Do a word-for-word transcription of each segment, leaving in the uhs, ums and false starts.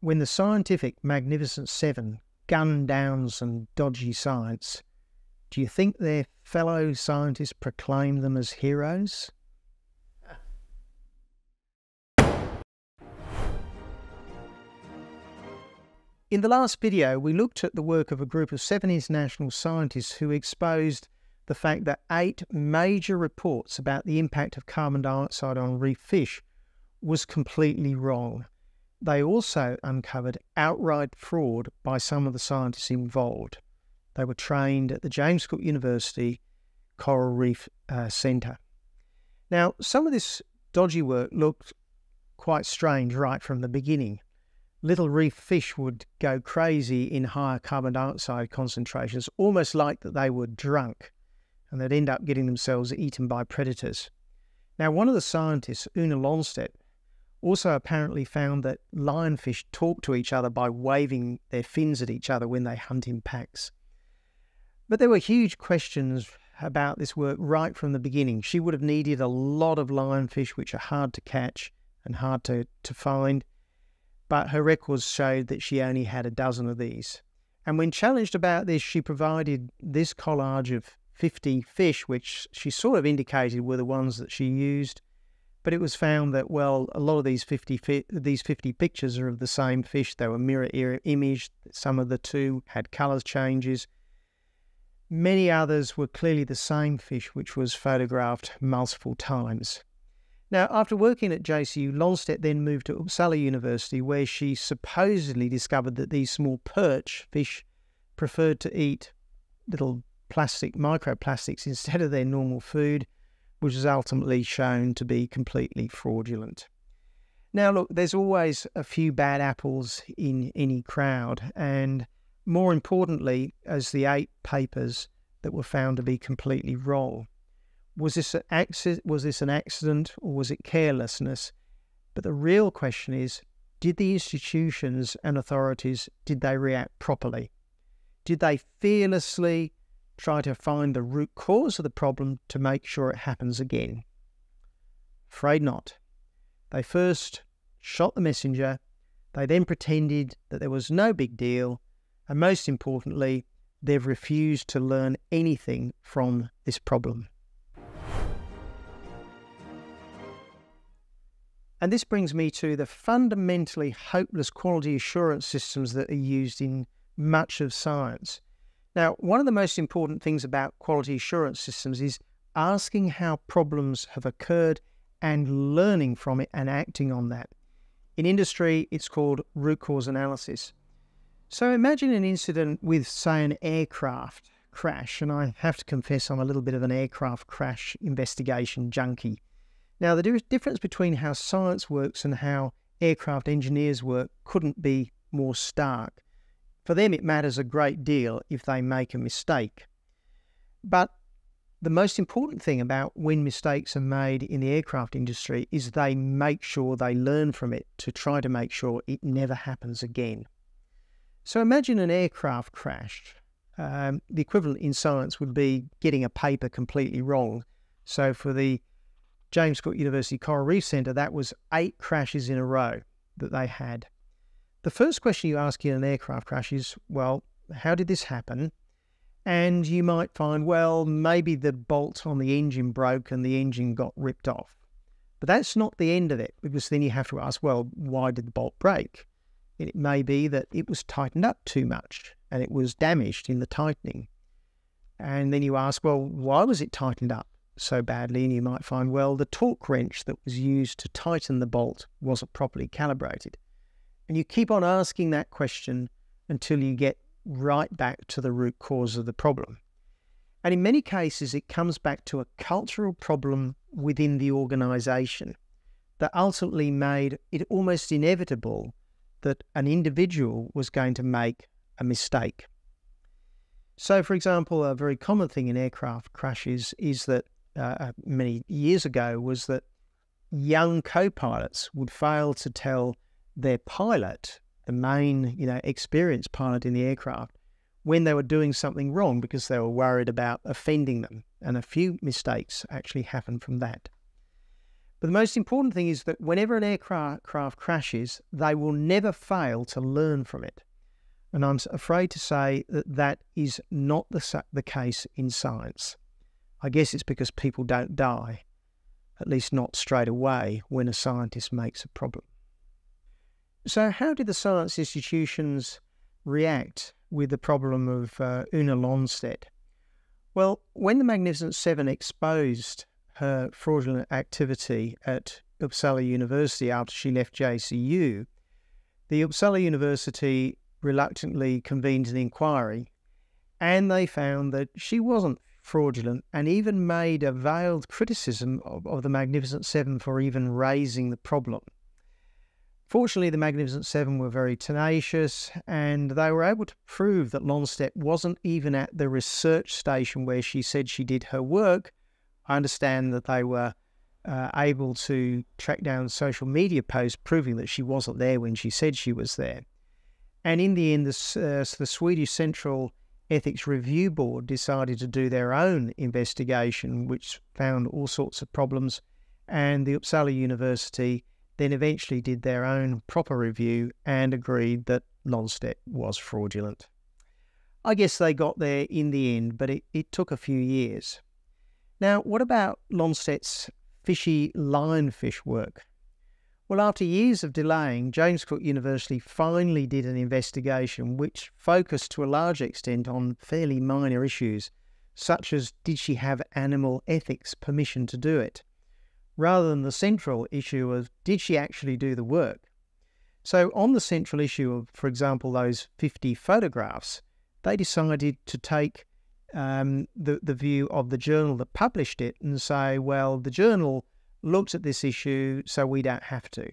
When the scientific Magnificent Seven gun down some dodgy science, do you think their fellow scientists proclaim them as heroes? In the last video, we looked at the work of a group of seven international scientists who exposed the fact that eight major reports about the impact of carbon dioxide on reef fish was completely wrong. They also uncovered outright fraud by some of the scientists involved. They were trained at the James Cook University Coral Reef uh, Centre. Now, some of this dodgy work looked quite strange right from the beginning. Little reef fish would go crazy in higher carbon dioxide concentrations, almost like that they were drunk, and they'd end up getting themselves eaten by predators. Now, one of the scientists, Oona Lönnstedt, also apparently found that lionfish talk to each other by waving their fins at each other when they hunt in packs. But there were huge questions about this work right from the beginning. She would have needed a lot of lionfish, which are hard to catch and hard to, to find, but her records showed that she only had a dozen of these. And when challenged about this, she provided this collage of fifty fish, which she sort of indicated were the ones that she used, but it was found that, well, a lot of these fifty, fi these fifty pictures are of the same fish. They were mirror imaged. Some of the two had colour changes. Many others were clearly the same fish, which was photographed multiple times. Now, after working at J C U, Lönnstedt then moved to Uppsala University, where she supposedly discovered that these small perch fish preferred to eat little plastic microplastics instead of their normal food, which was ultimately shown to be completely fraudulent. Now, look, there's always a few bad apples in any crowd, and more importantly, as the eight papers that were found to be completely wrong. Was this an accident, was this an accident or was it carelessness? But the real question is, did the institutions and authorities, did they react properly? Did they fearlessly try to find the root cause of the problem to make sure it happens again? Afraid not. They first shot the messenger, they then pretended that there was no big deal, and most importantly, they've refused to learn anything from this problem. And this brings me to the fundamentally hopeless quality assurance systems that are used in much of science. Now, one of the most important things about quality assurance systems is asking how problems have occurred and learning from it and acting on that. In industry, it's called root cause analysis. So imagine an incident with, say, an aircraft crash, and I have to confess I'm a little bit of an aircraft crash investigation junkie. Now, the difference between how science works and how aircraft engineers work couldn't be more stark. For them, it matters a great deal if they make a mistake. But the most important thing about when mistakes are made in the aircraft industry is they make sure they learn from it to try to make sure it never happens again. So imagine an aircraft crash. Um, the equivalent in science would be getting a paper completely wrong. So for the James Cook University Coral Reef Centre, that was eight crashes in a row that they had. The first question you ask in an aircraft crash is, well, how did this happen? And you might find, well, maybe the bolt on the engine broke and the engine got ripped off. But that's not the end of it, because then you have to ask, well, why did the bolt break? It may be that it was tightened up too much and it was damaged in the tightening. And then you ask, well, why was it tightened up so badly? And you might find, well, the torque wrench that was used to tighten the bolt wasn't properly calibrated. And you keep on asking that question until you get right back to the root cause of the problem. And in many cases, it comes back to a cultural problem within the organisation that ultimately made it almost inevitable that an individual was going to make a mistake. So, for example, a very common thing in aircraft crashes is that Uh, many years ago was that young co-pilots would fail to tell their pilot, the main, you know, experienced pilot in the aircraft, when they were doing something wrong because they were worried about offending them. And a few mistakes actually happened from that. But the most important thing is that whenever an aircraft crashes, they will never fail to learn from it. And I'm afraid to say that that is not the, the case in science. I guess it's because people don't die, at least not straight away when a scientist makes a problem. So how did the science institutions react with the problem of uh, Oona Lönnstedt? Well, when the Magnificent Seven exposed her fraudulent activity at Uppsala University after she left J C U, the Uppsala University reluctantly convened an inquiry, and they found that she wasn't fraudulent and even made a veiled criticism of, of the Magnificent Seven for even raising the problem. Fortunately, the Magnificent Seven were very tenacious, and they were able to prove that Lönnstedt wasn't even at the research station where she said she did her work. I understand that they were uh, able to track down social media posts proving that she wasn't there when she said she was there. And in the end, the, uh, the Swedish Central Ethics Review Board decided to do their own investigation, which found all sorts of problems, and the Uppsala University then eventually did their own proper review and agreed that Lönnstedt was fraudulent. I guess they got there in the end, but it, it took a few years. Now, what about Lönnstedt's fishy lionfish work? Well, after years of delaying, James Cook University finally did an investigation which focused to a large extent on fairly minor issues, such as did she have animal ethics permission to do it, rather than the central issue of did she actually do the work. So on the central issue of, for example, those fifty photographs, they decided to take um, the, the view of the journal that published it and say, well, the journal looked at this issue, so we don't have to.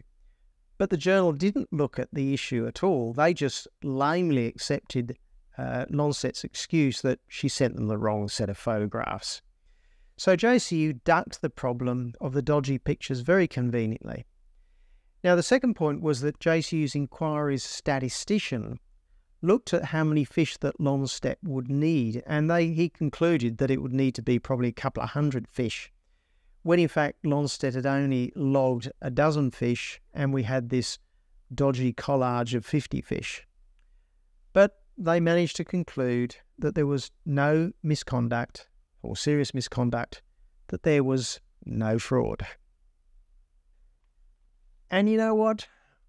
But the journal didn't look at the issue at all. They just lamely accepted uh, Lönnstedt's excuse that she sent them the wrong set of photographs. So J C U ducked the problem of the dodgy pictures very conveniently. Now, the second point was that J C U's inquiry's statistician looked at how many fish that Lönnstedt would need, and they, he concluded that it would need to be probably a couple of hundred fish, when in fact Lönnstedt had only logged a dozen fish and we had this dodgy collage of fifty fish. But they managed to conclude that there was no misconduct or serious misconduct, that there was no fraud. And you know what?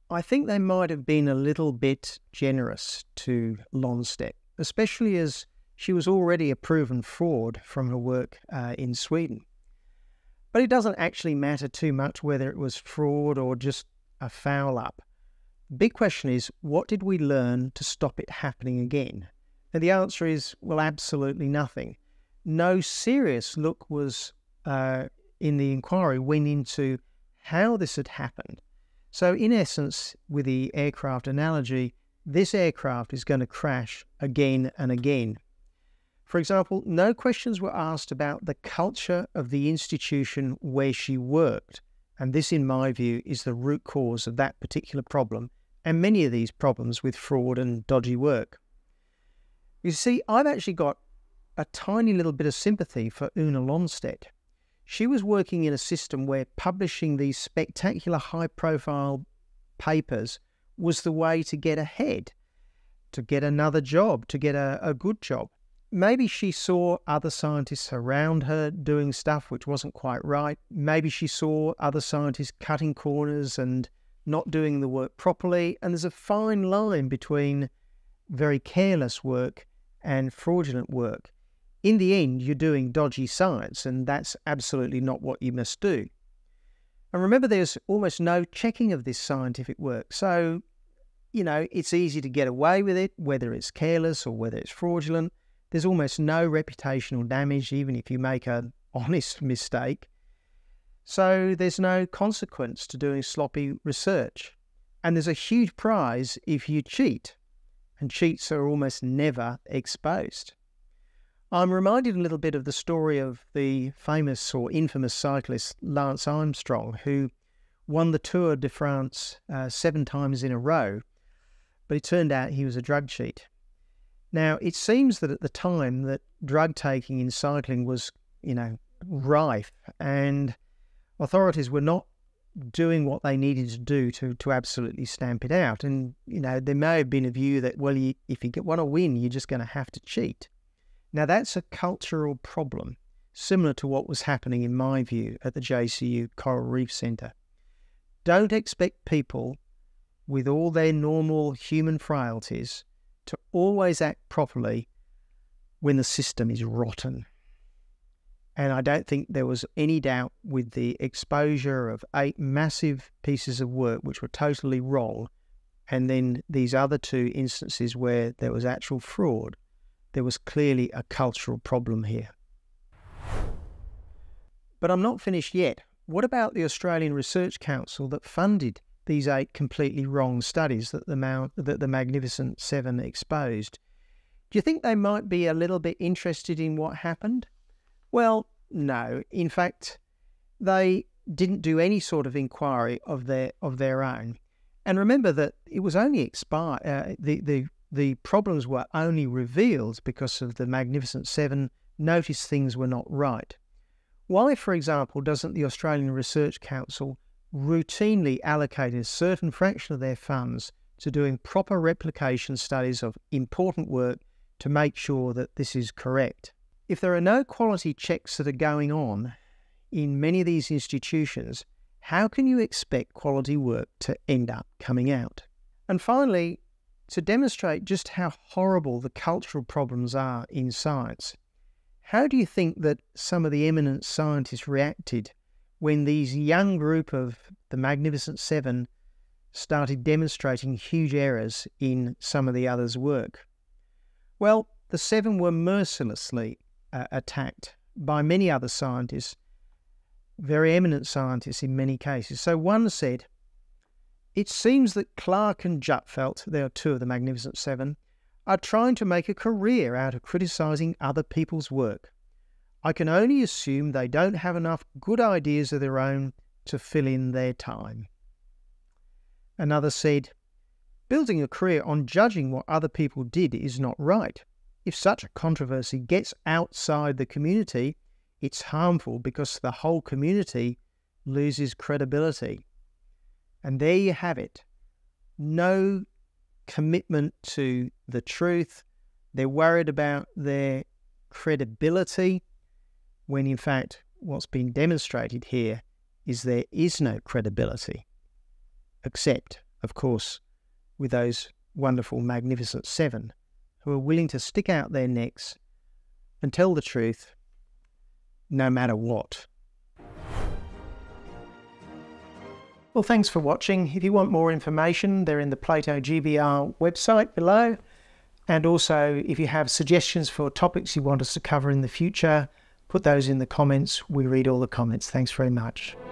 I think they might have been a little bit generous to Lönnstedt, especially as she was already a proven fraud from her work uh, in Sweden. But it doesn't actually matter too much whether it was fraud or just a foul-up. The big question is, what did we learn to stop it happening again? And the answer is, well, absolutely nothing. No serious look was uh, in the inquiry went into how this had happened. So in essence, with the aircraft analogy, this aircraft is going to crash again and again. For example, no questions were asked about the culture of the institution where she worked. And this, in my view, is the root cause of that particular problem and many of these problems with fraud and dodgy work. You see, I've actually got a tiny little bit of sympathy for Oona Lönnstedt. She was working in a system where publishing these spectacular high-profile papers was the way to get ahead, to get another job, to get a, a good job. Maybe she saw other scientists around her doing stuff which wasn't quite right. Maybe she saw other scientists cutting corners and not doing the work properly. And there's a fine line between very careless work and fraudulent work. In the end, you're doing dodgy science, and that's absolutely not what you must do. And remember, there's almost no checking of this scientific work. So, you know, it's easy to get away with it, whether it's careless or whether it's fraudulent. There's almost no reputational damage, even if you make an honest mistake. So there's no consequence to doing sloppy research. And there's a huge prize if you cheat. And cheats are almost never exposed. I'm reminded a little bit of the story of the famous or infamous cyclist Lance Armstrong, who won the Tour de France uh, seven times in a row. But it turned out he was a drug cheat. Now, it seems that at the time that drug taking in cycling was, you know, rife, and authorities were not doing what they needed to do to to absolutely stamp it out. And, you know, there may have been a view that, well, you, if you want to win, you're just going to have to cheat. Now, that's a cultural problem, similar to what was happening, in my view, at the J C U Coral Reef Centre. Don't expect people with all their normal human frailties to always act properly when the system is rotten. And I don't think there was any doubt with the exposure of eight massive pieces of work which were totally wrong, and then these other two instances where there was actual fraud, there was clearly a cultural problem here. But I'm not finished yet. What about the Australian Research Council that funded these eight completely wrong studies that the, Mount, that the Magnificent Seven exposed? Do you think they might be a little bit interested in what happened? Well, no. In fact, they didn't do any sort of inquiry of their of their own. And remember that it was only expired. Uh, the the the problems were only revealed because of the Magnificent Seven noticed things were not right. Why, for example, doesn't the Australian Research Council routinely allocate a certain fraction of their funds to doing proper replication studies of important work to make sure that this is correct? If there are no quality checks that are going on in many of these institutions, how can you expect quality work to end up coming out? And finally, to demonstrate just how horrible the cultural problems are in science, how do you think that some of the eminent scientists reacted when these young group of the Magnificent Seven started demonstrating huge errors in some of the others' work? Well, the Seven were mercilessly Uh, attacked by many other scientists, very eminent scientists in many cases. So one said, "It seems that Clark and Jutfelt," they are two of the Magnificent Seven, "are trying to make a career out of criticising other people's work. I can only assume they don't have enough good ideas of their own to fill in their time." Another said, "Building a career on judging what other people did is not right. If such a controversy gets outside the community, it's harmful because the whole community loses credibility." And there you have it. No commitment to the truth. They're worried about their credibility, when in fact what's been demonstrated here is there is no credibility. Except, of course, with those wonderful Magnificent Seven, who are willing to stick out their necks and tell the truth no matter what. Well, thanks for watching. If you want more information, they're in the Plato G B R website below. And also, if you have suggestions for topics you want us to cover in the future, put those in the comments. We read all the comments. Thanks very much.